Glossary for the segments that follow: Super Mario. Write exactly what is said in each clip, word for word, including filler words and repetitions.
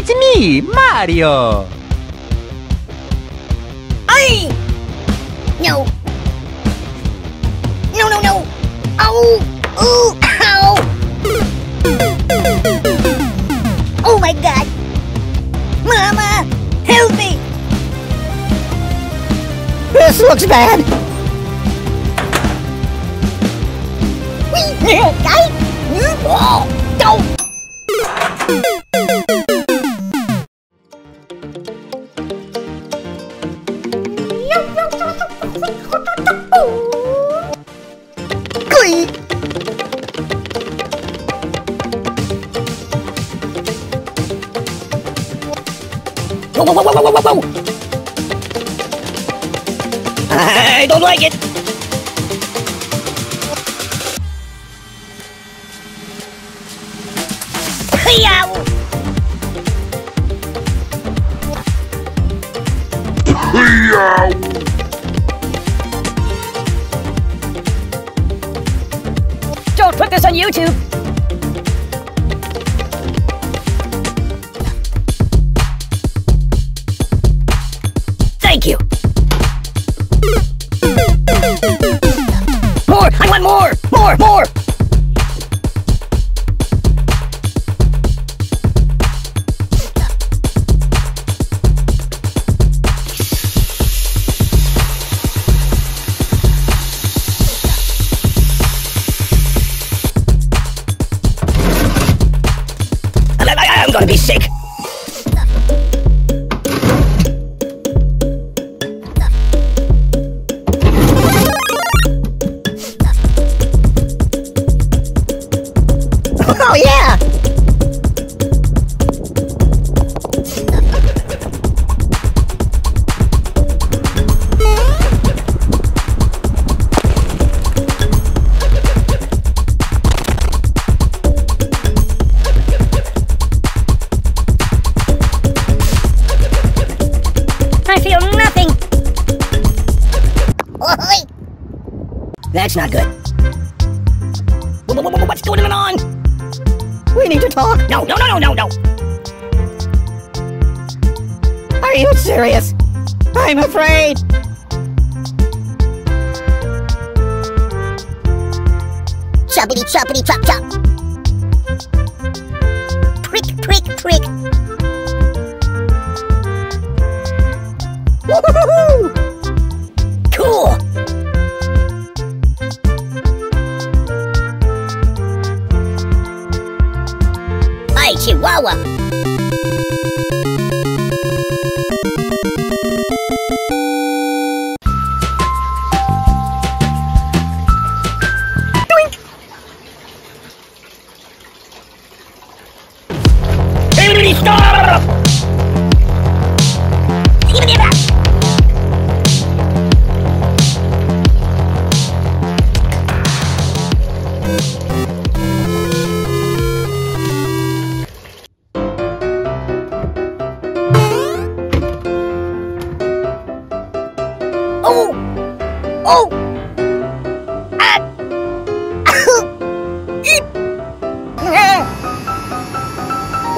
It's me, Mario! Aye! No! No, no, no! Ow! Ooh! Ow! Oh my god! Mama! Help me! This looks bad! Oh! Don't! I don't like it. Don't put this on YouTube. More! More! More! I, I, I'm gonna be sick! That's not good. What's going on? We need to talk. No, no, no, no, no, no. Are you serious? I'm afraid. Choppity, choppity, chop, chop. Prick, prick, prick. Woo-hoo-hoo-hoo! Cool. Chihuahua. Doink. Hey, stop! Oh! Oh! Ah!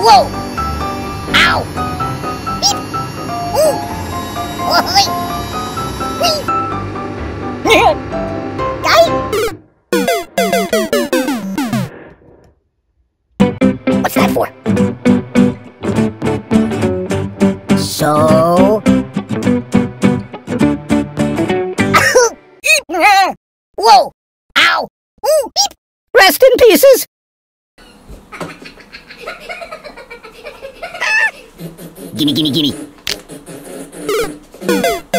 Whoa! Ow! Ooh! What's that for? So... Whoa! Ow! Ooh, beep. Rest in pieces! Gimme, gimme, gimme.